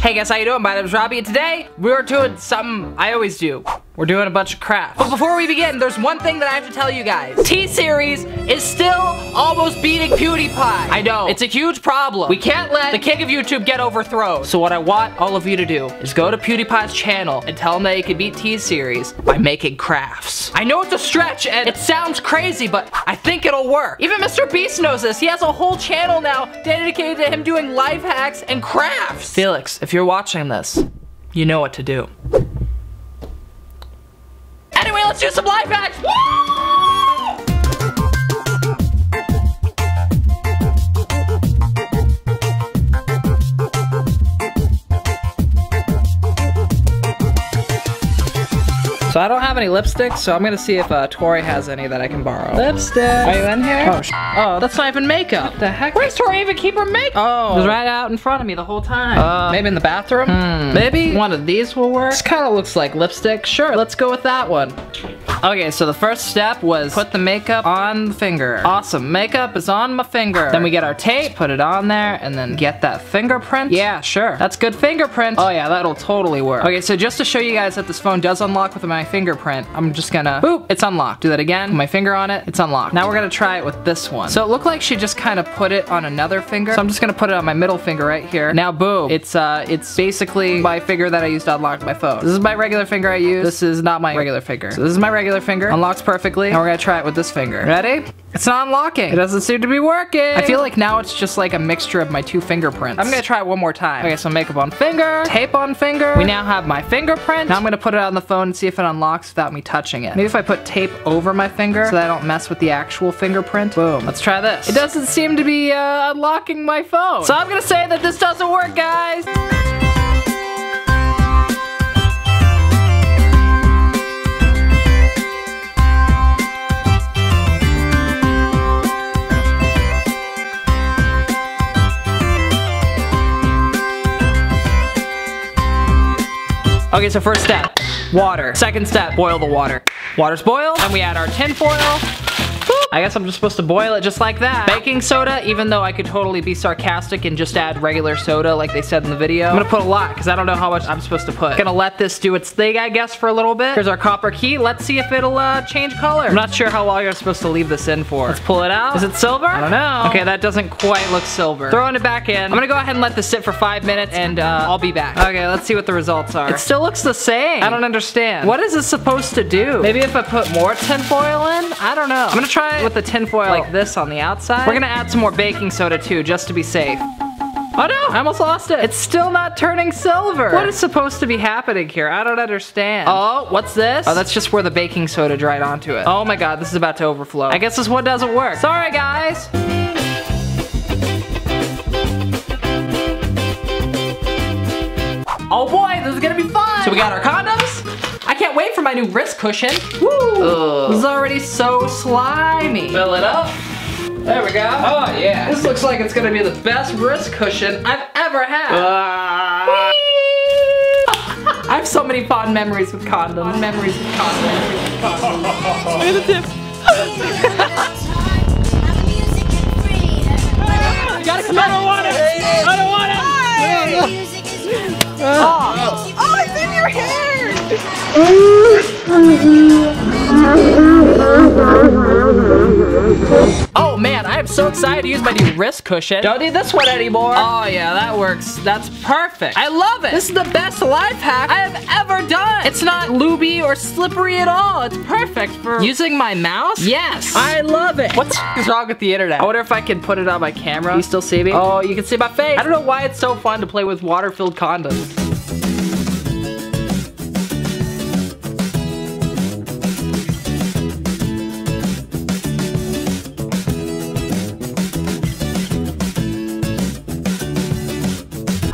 Hey guys, how you doing? My name's Robbie, and today we're doing something I always do. We're doing a bunch of crafts. But before we begin, there's one thing that I have to tell you guys. T-Series is still almost beating PewDiePie. I know, it's a huge problem. We can't let the king of YouTube get overthrown. So what I want all of you to do is go to PewDiePie's channel and tell him that you can beat T-Series by making crafts. I know it's a stretch and it sounds crazy, but I think it'll work. Even Mr. Beast knows this. He has a whole channel now dedicated to him doing life hacks and crafts. Felix, if you're watching this, you know what to do. Anyway, let's do some life hacks! Woo! So I don't have any lipsticks, so I'm gonna see if Tori has any that I can borrow. Lipstick! Are you in here? Oh, oh, that's not even makeup. What the heck? Where's Tori even keep her makeup? Oh, it was right out in front of me the whole time. Maybe in the bathroom? Maybe one of these will work? This kinda looks like lipstick. Sure, let's go with that one. Okay, so the first step was put the makeup on the finger. Awesome, makeup is on my finger. Then we get our tape, put it on there, and then get that fingerprint. Yeah, sure, that's good fingerprint. Oh yeah, that'll totally work. Okay, so just to show you guys that this phone does unlock with my fingerprint, I'm just gonna, boop, it's unlocked. Do that again, put my finger on it, it's unlocked. Now we're gonna try it with this one. So it looked like she just kind of put it on another finger. So I'm just gonna put it on my middle finger right here. Now boom, it's basically my finger that I used to unlock my phone. This is my regular finger I use. This is not my regular finger. So this is my regular finger. Unlocks perfectly. Now we're gonna try it with this finger. Ready? It's not unlocking. It doesn't seem to be working. I feel like now it's just like a mixture of my two fingerprints. I'm gonna try it one more time. Okay, so makeup on finger, tape on finger. We now have my fingerprint. Now I'm gonna put it on the phone and see if it unlocks without me touching it. Maybe if I put tape over my finger so that I don't mess with the actual fingerprint. Boom. Let's try this. It doesn't seem to be unlocking my phone. So I'm gonna say that this doesn't work, guys. Okay, so first step, water. Second step, boil the water. Water's boiled, and we add our tin foil. Boop. I guess I'm just supposed to boil it just like that. Baking soda, even though I could totally be sarcastic and just add regular soda like they said in the video. I'm gonna put a lot, because I don't know how much I'm supposed to put. Gonna let this do its thing, I guess, for a little bit. Here's our copper key. Let's see if it'll change color. I'm not sure how long you're supposed to leave this in for. Let's pull it out. Is it silver? I don't know. Okay, that doesn't quite look silver. Throwing it back in. I'm gonna go ahead and let this sit for 5 minutes, and I'll be back. Okay, let's see what the results are. It still looks the same. I don't understand. What is this supposed to do? Maybe if I put more tinfoil in? I don't know. I'm gonna try with the tin foil like this on the outside. We're gonna add some more baking soda too, just to be safe. Oh no, I almost lost it. It's still not turning silver. What is supposed to be happening here? I don't understand. Oh, what's this? Oh, that's just where the baking soda dried onto it. Oh my god, this is about to overflow. I guess this one doesn't work. Sorry guys. Oh boy, this is gonna be fun. So we got our condoms. I can't wait for my new wrist cushion. Woo! Ugh. This is already so slimy. Fill it up. There we go. Oh yeah. This looks like it's gonna be the best wrist cushion I've ever had. I have so many fond memories with condoms. Look at the tip. Gotta come out. I don't want it. I don't want it. Oh. Oh, it's in your hair. Oh man, I am so excited to use my new wrist cushion. Don't need this one anymore. Oh yeah, that works. That's perfect. I love it. This is the best life hack I have ever done. It's not lubey or slippery at all. It's perfect for using my mouse. Yes, I love it. What is wrong with the internet? I wonder if I can put it on my camera. You still see me? Oh, you can see my face. I don't know why it's so fun to play with water-filled condoms.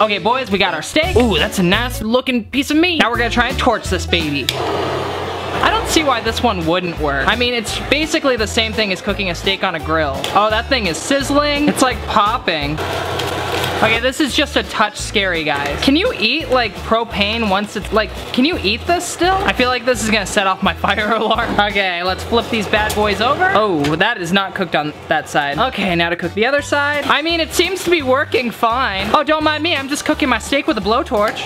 Okay, boys, we got our steak. Ooh, that's a nice looking piece of meat. Now we're gonna try and torch this baby. I don't see why this one wouldn't work. I mean, it's basically the same thing as cooking a steak on a grill. Oh, that thing is sizzling. It's like popping. Okay, this is just a touch scary, guys. Can you eat like propane once it's like, can you eat this still? I feel like this is gonna set off my fire alarm. Okay, let's flip these bad boys over. Oh, that is not cooked on that side. Okay, now to cook the other side. I mean, it seems to be working fine. Oh, don't mind me, I'm just cooking my steak with a blowtorch.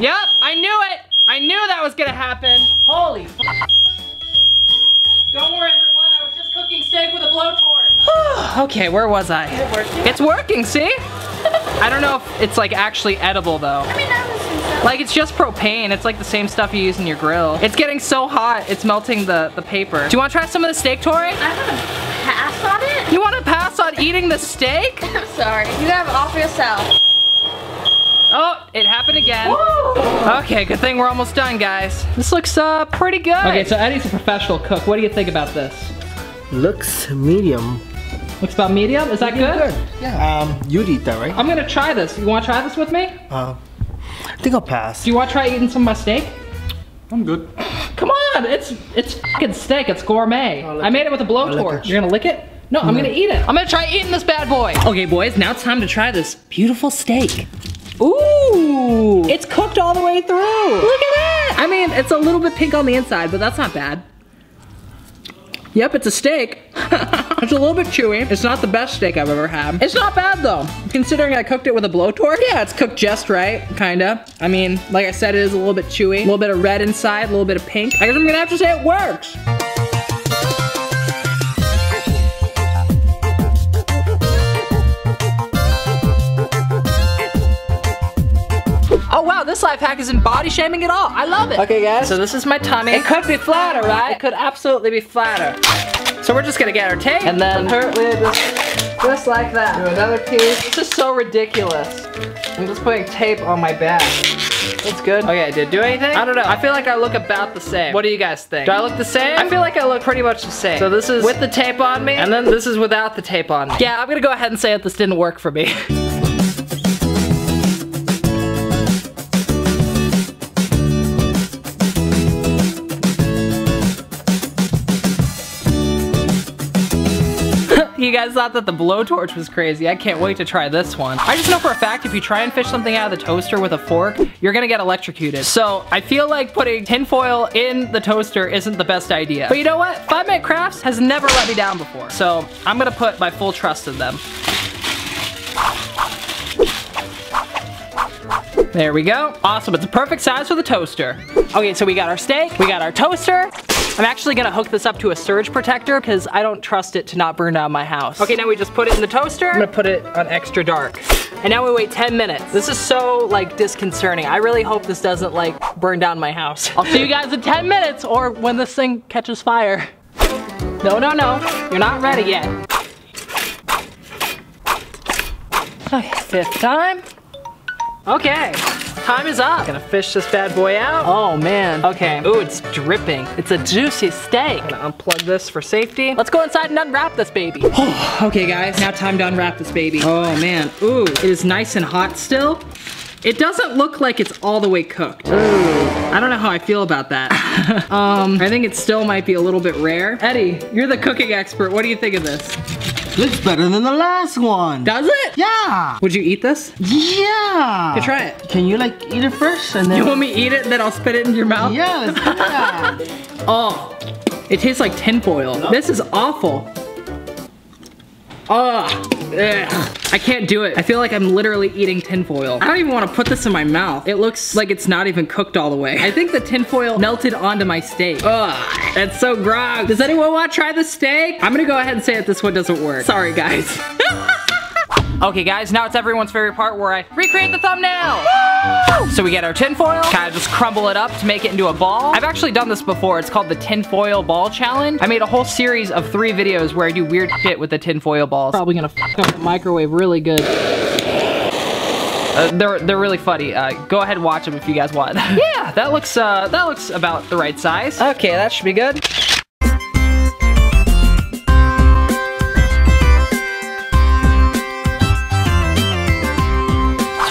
Yep, I knew it. I knew that was gonna happen. Holy f***. Don't worry, everyone, I was just cooking steak with a blowtorch. Okay, where was I? Is it working? It's working, see? I don't know if it's like actually edible though. I mean, that was insane. Like, it's just propane. It's like the same stuff you use in your grill. It's getting so hot, it's melting the paper. Do you want to try some of the steak, Tori? I want to pass on it. You want to pass on eating the steak? I'm sorry. You gotta have it all for yourself. Oh, it happened again. Whoa. Okay, good thing we're almost done, guys. This looks pretty good. Okay, so Eddie's a professional cook. What do you think about this? Looks medium. Looks about medium? Is that good? Good. Yeah. You'd eat that, right? I'm gonna try this. You wanna try this with me? I think I'll pass. Do you wanna try eating some of my steak? I'm good. Come on, it's fucking steak, it's gourmet. I made it with a blowtorch. You're gonna lick it? No, I'm gonna eat it. I'm gonna try eating this bad boy. Okay, boys, now it's time to try this beautiful steak. Ooh, it's cooked all the way through. Look at that. I mean, it's a little bit pink on the inside, but that's not bad. Yep, it's a steak. It's a little bit chewy. It's not the best steak I've ever had. It's not bad though. Considering I cooked it with a blowtorch, yeah, it's cooked just right, kinda. I mean, like I said, it is a little bit chewy. A little bit of red inside, a little bit of pink. I guess I'm gonna have to say it works. Oh wow, this life hack isn't body shaming at all. I love it. Okay guys, so this is my tummy. It could be flatter, right? It could absolutely be flatter. So we're just gonna get our tape and then just like that. Do another piece. This is so ridiculous. I'm just putting tape on my back. It's good. Okay, did it do anything? I don't know. I feel like I look about the same. What do you guys think? Do I look the same? I feel like I look pretty much the same. So this is with the tape on me, and then this is without the tape on me. Yeah, I'm gonna go ahead and say that this didn't work for me. You guys thought that the blowtorch was crazy. I can't wait to try this one. I just know for a fact if you try and fish something out of the toaster with a fork, you're gonna get electrocuted. So I feel like putting tinfoil in the toaster isn't the best idea. But you know what? 5 Minute Crafts has never let me down before. So I'm gonna put my full trust in them. There we go. Awesome, it's the perfect size for the toaster. Okay, so we got our steak, we got our toaster. I'm actually gonna hook this up to a surge protector because I don't trust it to not burn down my house. Okay, now we just put it in the toaster. I'm gonna put it on extra dark. And now we wait 10 minutes. This is so like disconcerting. I really hope this doesn't like burn down my house. I'll see you guys in 10 minutes or when this thing catches fire. No, no, no, you're not ready yet. Okay, fifth time. Okay, time is up. Gonna fish this bad boy out. Oh man, okay. Ooh, it's dripping. It's a juicy steak. I'm gonna unplug this for safety. Let's go inside and unwrap this baby. Oh, okay guys, now time to unwrap this baby. Oh man, ooh, it is nice and hot still. It doesn't look like it's all the way cooked. Ooh, I don't know how I feel about that. I think it still might be a little bit rare. Eddie, you're the cooking expert. What do you think of this? Looks better than the last one. Does it? Yeah. Would you eat this? Yeah. You try it. Can you like eat it first and then? You want me to eat it and then I'll spit it in your mouth? Yes. Yeah. Oh, it tastes like tinfoil. No. This is awful. Oh, I can't do it. I feel like I'm literally eating tinfoil. I don't even want to put this in my mouth. It looks like it's not even cooked all the way. I think the tinfoil melted onto my steak. Ugh, that's so gross. Does anyone want to try the steak? I'm gonna go ahead and say that this one doesn't work. Sorry, guys. Okay, guys, now it's everyone's favorite part where I recreate the thumbnail. Woo! So we get our tinfoil, kind of just crumble it up to make it into a ball. I've actually done this before. It's called the tinfoil ball challenge. I made a whole series of 3 videos where I do weird shit with the tinfoil balls. Probably gonna fuck up the microwave really good. They're really funny. Go ahead and watch them if you guys want. Yeah, that looks about the right size. Okay, that should be good.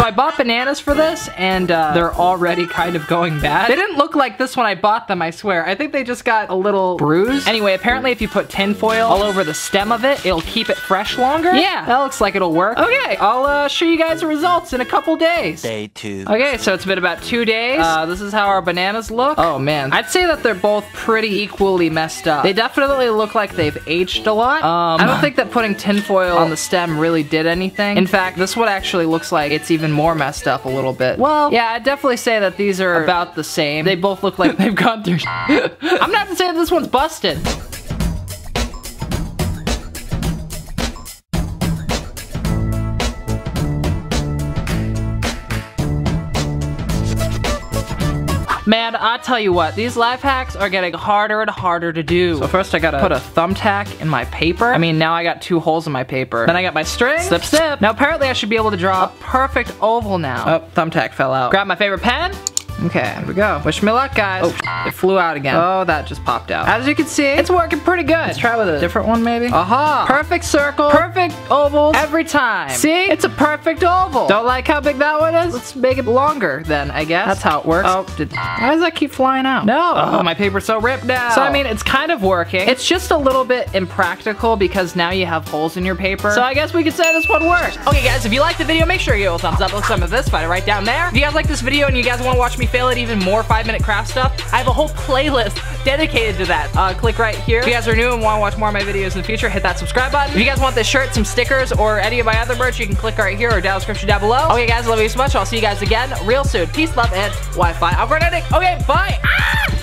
I bought bananas for this, and they're already kind of going bad. They didn't look like this when I bought them, I swear. I think they just got a little bruised. Anyway, apparently if you put tinfoil all over the stem of it, it'll keep it fresh longer. Yeah, that looks like it'll work. Okay, I'll show you guys the results in a couple days. Day two. Okay, so it's been about 2 days. This is how our bananas look. Oh man, I'd say that they're both pretty equally messed up. They definitely look like they've aged a lot. I don't think that putting tinfoil on the stem really did anything. In fact, this one actually looks like it's even more messed up a little bit. Well, yeah, I'd definitely say that these are about the same. They both look like they've gone through I'm not to say that this one's busted. Man, I tell you what, these life hacks are getting harder and harder to do. So first I gotta put a thumbtack in my paper. I mean, now I got 2 holes in my paper. Then I got my string. Snip, snip. Now apparently I should be able to draw a perfect oval now. Oh, thumbtack fell out. Grab my favorite pen. Okay, here we go. Wish me luck, guys. Oh, it flew out again. Oh, that just popped out. As you can see, it's working pretty good. Let's try with a different one, maybe. Aha! Perfect circle, perfect ovals every time. See? It's a perfect oval. Don't like how big that one is? Let's make it longer then, I guess. That's how it works. Oh, why does that keep flying out? No. Oh, my paper's so ripped now. So, I mean, it's kind of working. It's just a little bit impractical because now you have holes in your paper. So, I guess we could say this one works. Okay, guys, if you liked the video, make sure you give it a thumbs up. Let's sum of this by right down there. If you guys like this video and you guys want to watch me fail at even more 5-minute craft stuff, I have a whole playlist dedicated to that. Click right here. If you guys are new and want to watch more of my videos in the future, hit that subscribe button. If you guys want this shirt, some stickers, or any of my other merch, you can click right here or down the description down below. Okay guys, love you so much. I'll see you guys again real soon. Peace, love, and Wi-Fi. I'm Frenetic. Okay, bye. Ah!